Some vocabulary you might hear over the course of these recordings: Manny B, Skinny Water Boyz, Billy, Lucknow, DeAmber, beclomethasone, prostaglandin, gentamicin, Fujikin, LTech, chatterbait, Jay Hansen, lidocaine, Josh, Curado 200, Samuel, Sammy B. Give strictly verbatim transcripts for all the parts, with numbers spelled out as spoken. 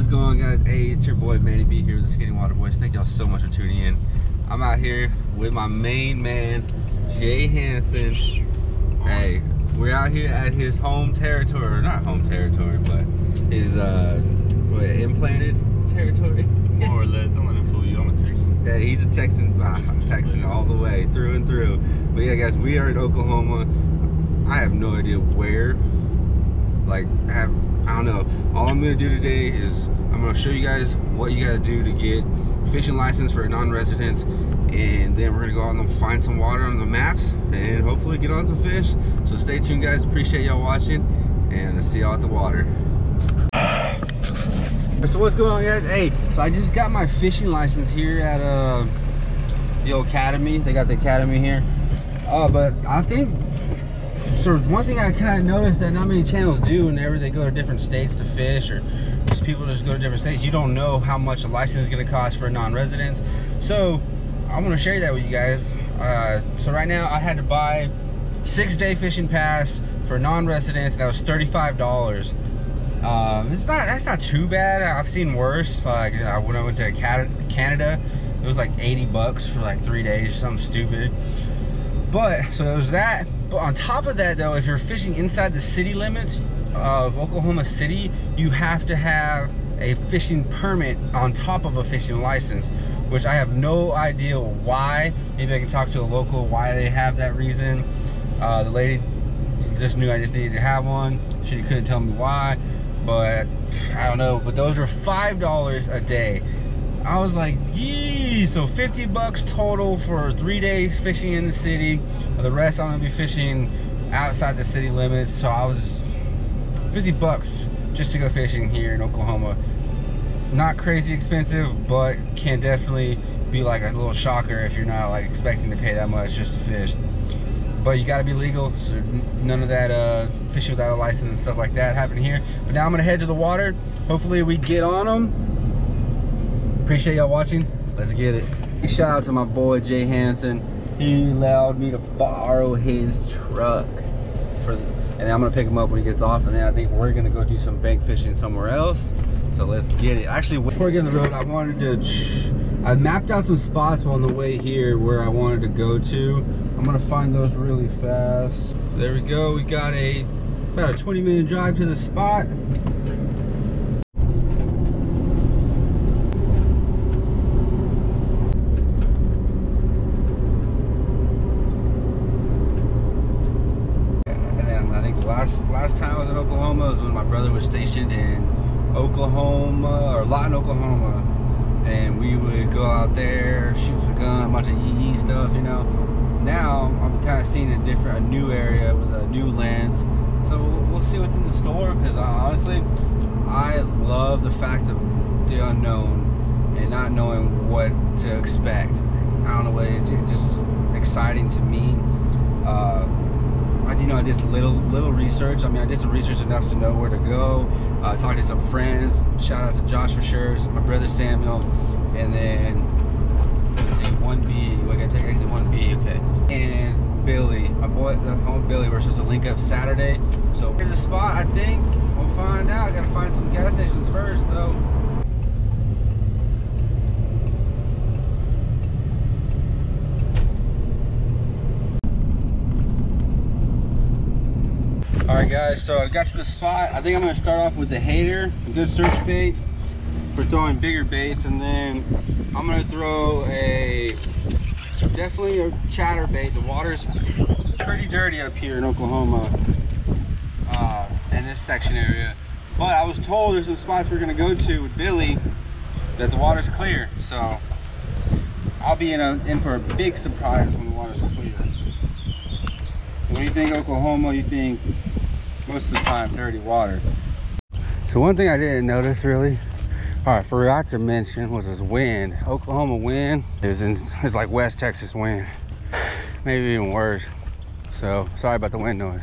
is going on, guys? Hey, it's your boy Manny B here with the Skinny Water Boyz. Thank y'all so much for tuning in. I'm out here with my main man, Jay Hansen. Hey, we're out here at his home territory, or not home territory, but his uh, what, implanted territory. More or less, don't let him fool you. I'm a Texan. Yeah, he's a Texan. Wow, I'm Texan all the way through and through. But yeah, guys, we are in Oklahoma. I have no idea where. Like, I have. I don't know. All I'm gonna do today is I'm gonna show you guys what you gotta do to get fishing license for non-residents, and then we're gonna go out and find some water on the maps and hopefully get on some fish. So stay tuned, guys. Appreciate y'all watching, and I'll see y'all at the water. So what's going on, guys? Hey, so I just got my fishing license here at uh, the old academy. They got the academy here. Uh, but I think. So one thing I kind of noticed that not many channels do whenever they go to different states to fish, or just people just go to different states, you don't know how much a license is going to cost for a non-resident. So I want to share that with you guys. Uh, so right now I had to buy six-day fishing pass for non-residents. That was thirty-five dollars. Um, it's not that's not too bad. I've seen worse. Like when I went to Canada, it was like eighty bucks for like three days, something stupid. But so there was that. But on top of that, though, if you're fishing inside the city limits of Oklahoma City, you have to have a fishing permit on top of a fishing license, which I have no idea why. Maybe I can talk to a local why they have that reason. Uh, the lady just knew I just needed to have one. She couldn't tell me why, but I don't know. But those were five dollars a day. I was like, yee, so fifty bucks total for three days fishing in the city. The rest I'm gonna be fishing outside the city limits. So I was fifty bucks just to go fishing here in Oklahoma. Not crazy expensive, but can definitely be like a little shocker if you're not like expecting to pay that much just to fish. But you gotta be legal, so none of that uh, fishing without a license and stuff like that happening here. But now I'm gonna head to the water. Hopefully we get on them. Appreciate y'all watching. Let's get it. Big shout out to my boy Jay Hansen. He allowed me to borrow his truck for, and I'm gonna pick him up when he gets off, and then I think we're gonna go do some bank fishing somewhere else. So let's get it. Actually, before we get on the road, I wanted to, I mapped out some spots on the way here where I wanted to go to. I'm gonna find those really fast. There we go. We got a about a twenty minute drive to the spot. Last time I was in Oklahoma was when my brother was stationed in Oklahoma, or Lawton, Oklahoma, and we would go out there, shoot the gun, a bunch of yee-yee stuff, you know. Now I'm kind of seeing a different, a new area with a new lens, so we'll, we'll see what's in the store. Because honestly, I love the fact of the unknown and not knowing what to expect. I don't know what it, it's just exciting to me. Uh, I, you know, I did little little research. I mean, I did some research enough to know where to go. I uh, talked to some friends. Shout out to Josh for sure. My brother Samuel, and then let's see, one B. We're gonna take exit one B, okay? And Billy, my boy, the home Billy. We're supposed to link up Saturday. So here's a spot. I think we'll find out. I gotta find some gas stations first, though. Alright guys, so I got to the spot. I think I'm going to start off with the hater, a good search bait for throwing bigger baits, and then I'm going to throw a, definitely a chatter bait. The water's pretty dirty up here in Oklahoma, uh, in this section area, but I was told there's some spots we're going to go to with Billy that the water's clear, so I'll be in, a, in for a big surprise when the water's clear. When you think Oklahoma, you think most of the time dirty water. So one thing I didn't notice really, all right, forgot to mention, was this wind. Oklahoma wind is in, it's like West Texas wind, maybe even worse. So sorry about the wind noise.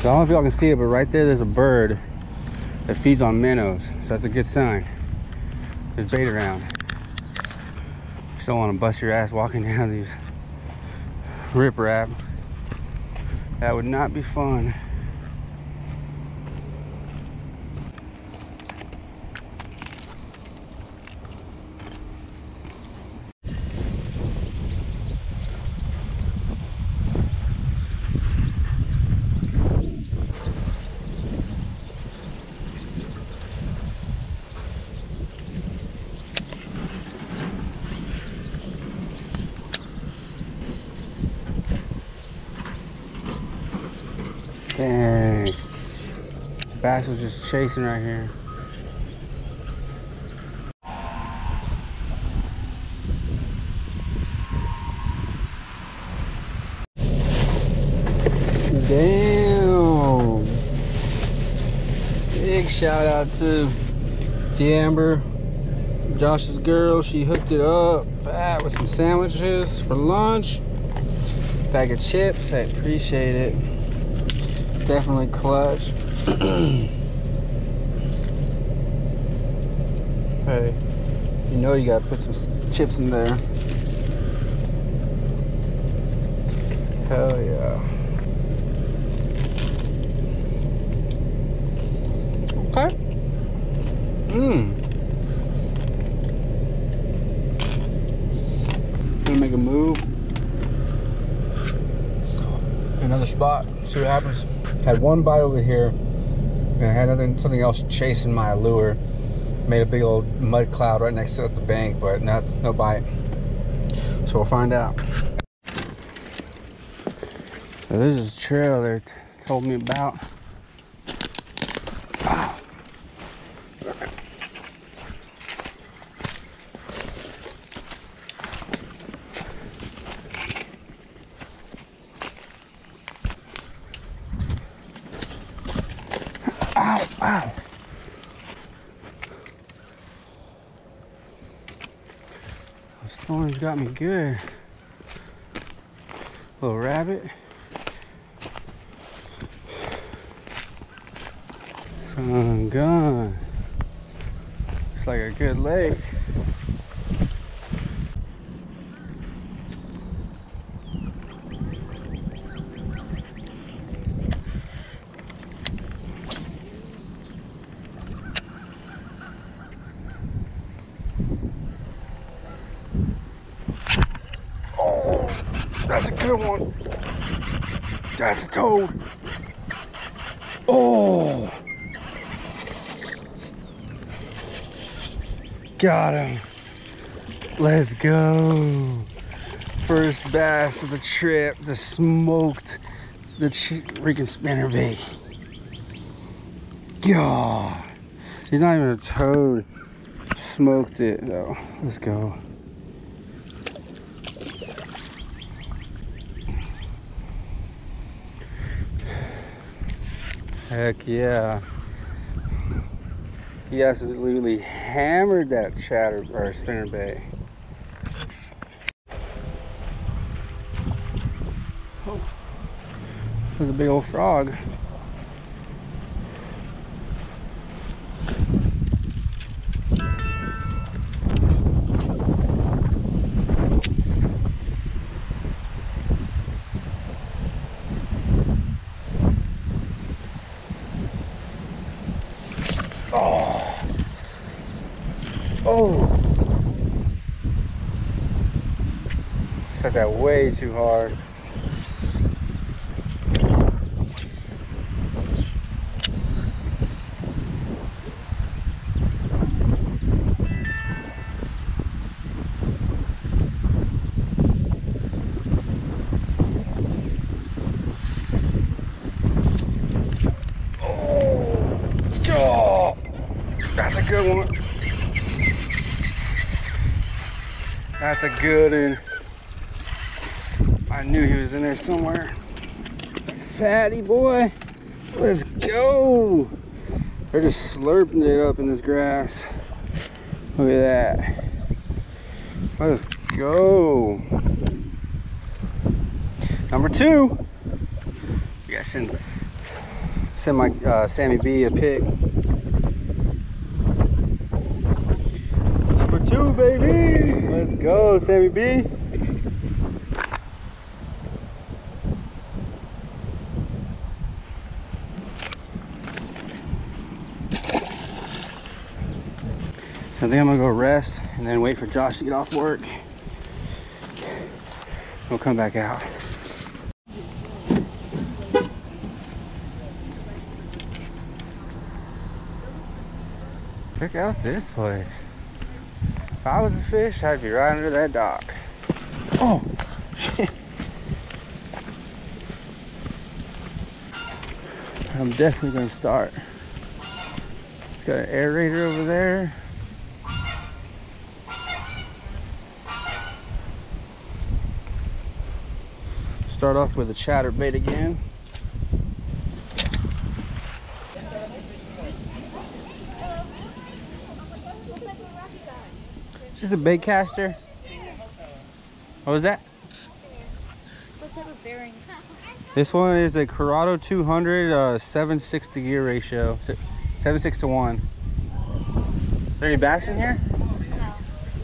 So I don't know if y'all can see it, but right there, there's a bird that feeds on minnows. So that's a good sign. this bait around. You don't want to bust your ass walking down these riprap. That would not be fun. Dang. Bass was just chasing right here. Damn. Big shout out to DeAmber, Josh's girl. She hooked it up fat with some sandwiches for lunch. Bag of chips. I appreciate it. Definitely clutch. Hey, you know you gotta put some chips in there. Hell yeah. Okay. Mmm. Gonna make a move. Another spot. See what happens. Had one bite over here, and I had nothing, something else chasing my lure. Made a big old mud cloud right next to the bank, but not, no bite. So we'll find out. So this is a trail they told me about. Wow. Wow. Those thorns got me good. Little rabbit. I'm gone. It's like a good lake. That's a good one. That's a toad. Oh. Got him. Let's go. First bass of the trip. The smoked, the freaking spinner bait. God. He's not even a toad. Smoked it though. Let's go. Heck yeah. He absolutely hammered that chatter or spinner bait. Oh, there's a big old frog. Oh! Set that way too hard. Oh! God! That's a good one. That's a good one. I knew he was in there somewhere. Fatty boy. Let's go. They're just slurping it up in this grass. Look at that. Let's go. Number two. You guys send, send my uh, Sammy B a pic. two, baby. Let's go, Sammy B. I think I'm gonna go rest and then wait for Josh to get off work. We'll come back out. Check out this place. If I was a fish, I'd be right under that dock. Oh, shit. I'm definitely gonna start. It's got an aerator over there. Start off with a chatterbait again. Is this a bait caster? What was that? What type of bearings? This one is a Curado two hundred, uh, seven six to gear ratio, seven six to one. Is there any bass in here? No.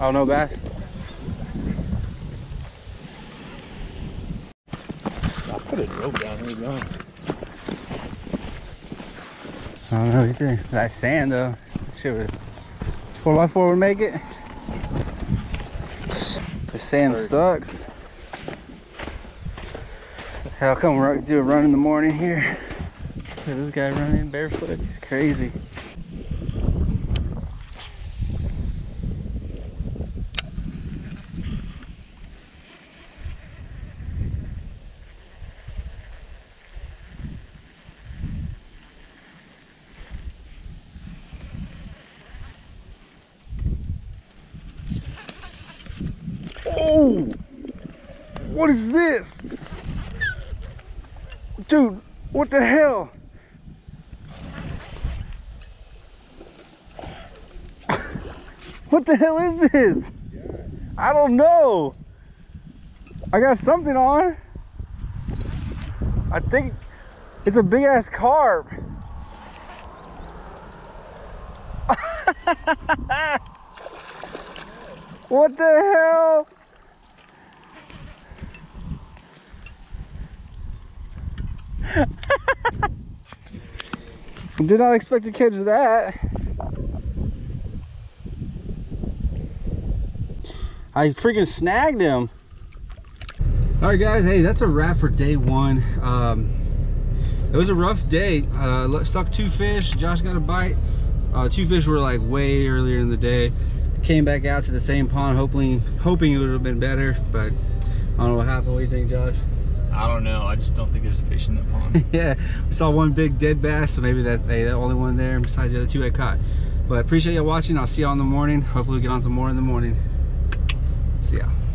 Oh, no bass? I don't know what you think. That sand though, shit was four by four would make it. The sand sucks. How come we do a run in the morning here? Look at this guy running barefoot, he's crazy. Oh, what is this? Dude, what the hell? What the hell is this? I don't know. I got something on. I think it's a big ass carp. What the hell? Did not expect to catch that. I freaking snagged him. All right, guys. Hey, that's a wrap for day one. Um, it was a rough day. Uh, stuck two fish. Josh got a bite. Uh, two fish were like way earlier in the day. Came back out to the same pond, hoping hoping it would have been better, but I don't know what happened. What do you think, Josh? I don't know. I just don't think there's a fish in that pond. Yeah, we saw one big dead bass, so maybe that's hey, the only one there besides the other two I caught. But I appreciate you watching. I'll see y'all in the morning. Hopefully we get on some more in the morning. See ya.